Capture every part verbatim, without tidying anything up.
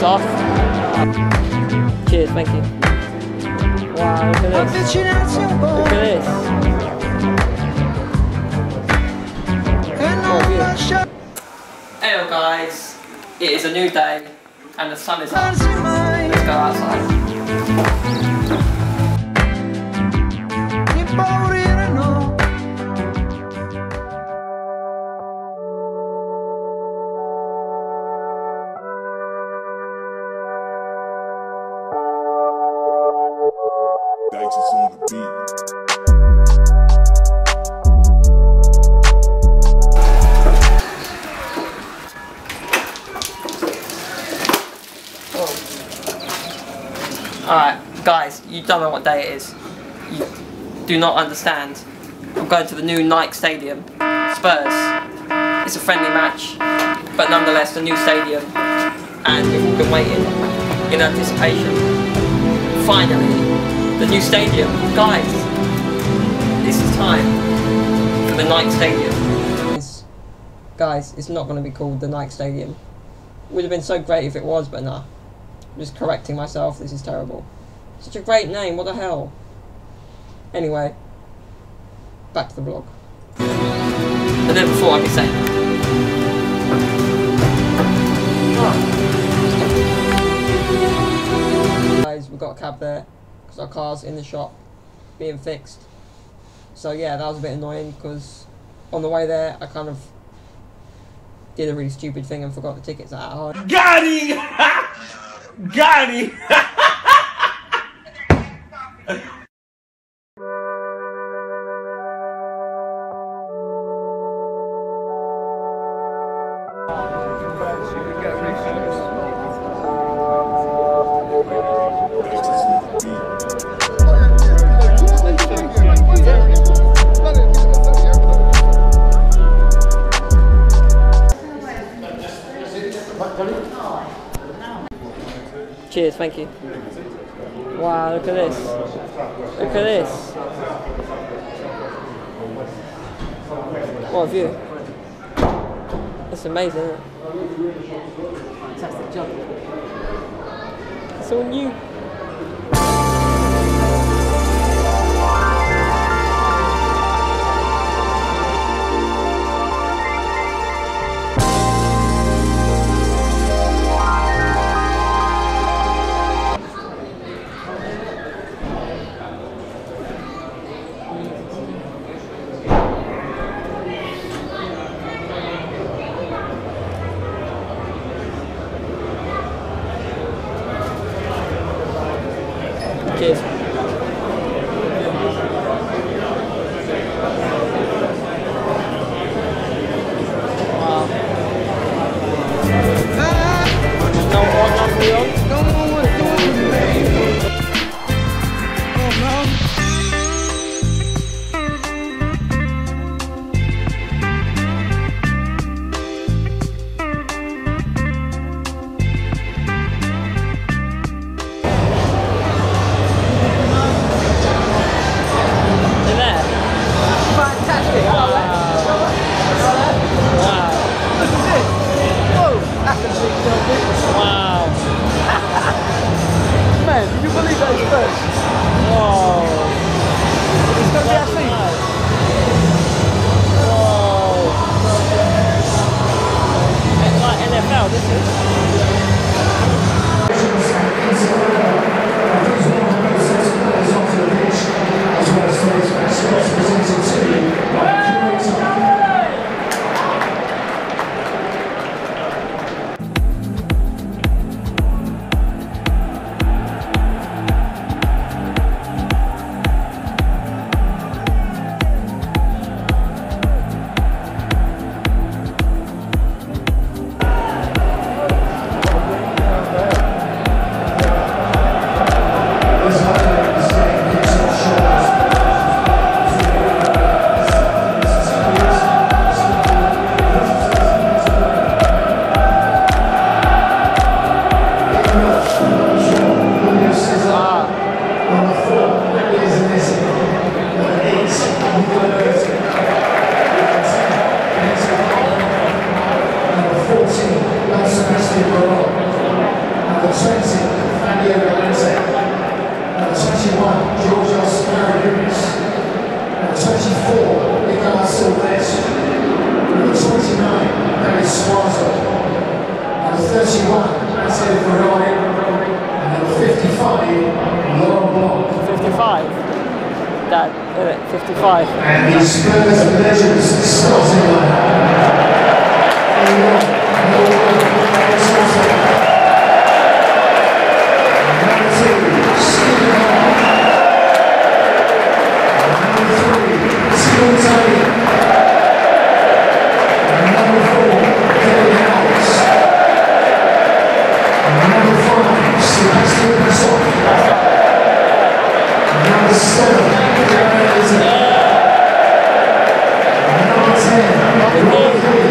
gloves off. Cheers, thank you. Wow, look at this. Look at this. Oh, hey guys, it is a new day and the sun is up. Let's go outside. Thanks, it's on the beat. Alright, guys, you don't know what day it is. You do not understand. I'm going to the new Nike Stadium. Spurs. It's a friendly match, but nonetheless, the new stadium. And we've all been waiting in anticipation. Finally. The new stadium. Guys, this is time for the Nike Stadium. Guys, it's not going to be called the Nike Stadium. It would have been so great if it was, but nah. I'm just correcting myself, this is terrible. Such a great name, what the hell? Anyway, back to the vlog. And then before I could say oh. Guys, we've got a cab there. Because our car's in the shop being fixed. So yeah, that was a bit annoying because on the way there I kind of did a really stupid thing and forgot the tickets at home. Got it! Got it! Cheers, thank you. Wow, look at this. Look at this. What a view. That's amazing, isn't it? Fantastic job. It's all new. Cheers. Wow. No more, not real. No more, fifty-five. And the Spurs legends starting line. Number two, number three,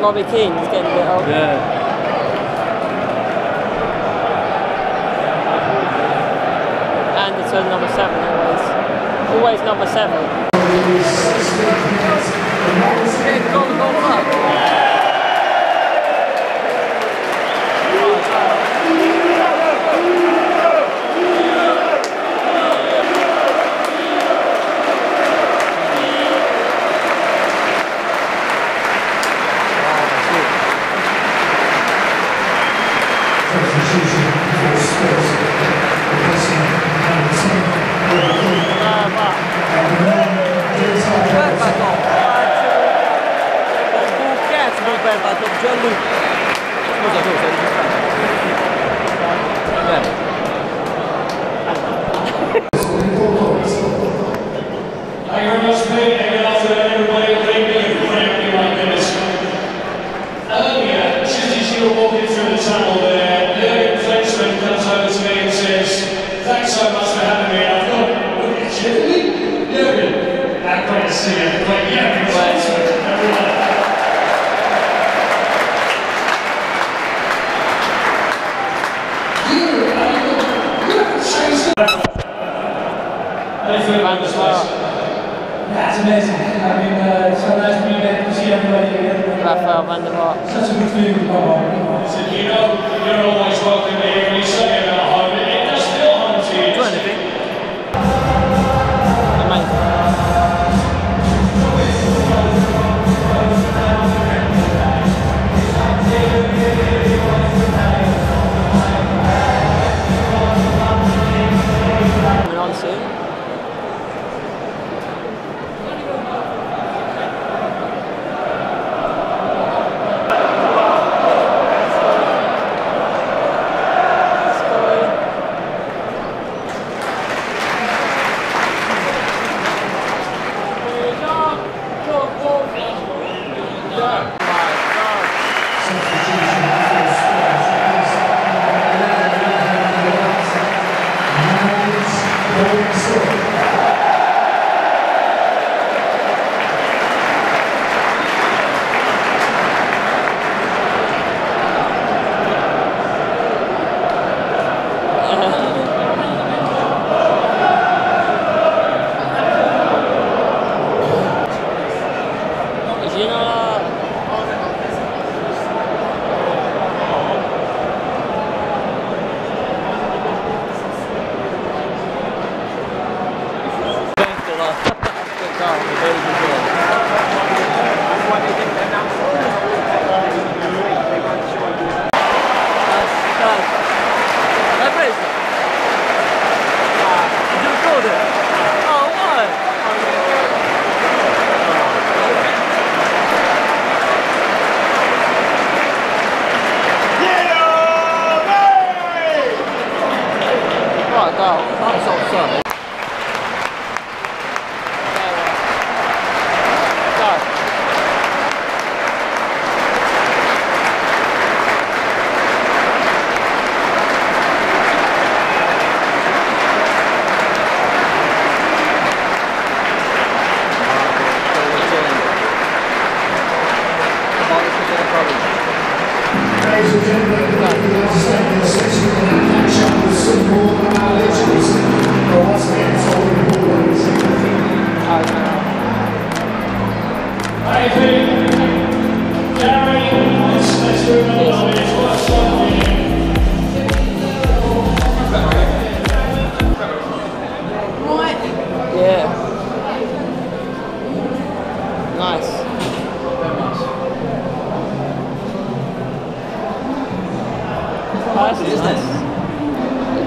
Robbie Keane is getting a bit older. Yeah. And it's a number seven always. Always number seven. Yeah, goal, goal, goal. That's amazing. I mean, uh, it's so nice to be there to see everybody again. Rafael Van der Vaart. Such a good feeling. So, you know, you're always welcome here. When you say about home, it does feel home to you. Do anything. Amazing. Coming on soon. Let's go.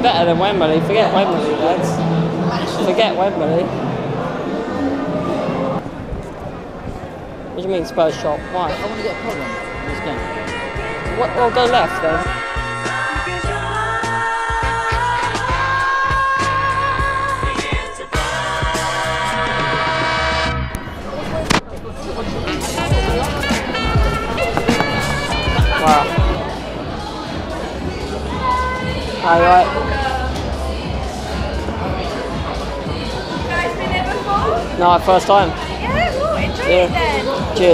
Better than Wembley. Forget Wembley, lads. Forget Wembley. What do you mean Spurs shop? Why? I want to get a problem in this game. What? Well, go left then. All right. You guys been here before? No, first time. Yeah, well, enjoy yeah. it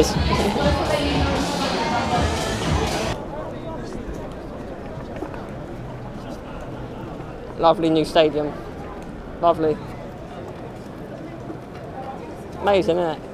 then. Cheers. Lovely new stadium. Lovely. Amazing, isn't it?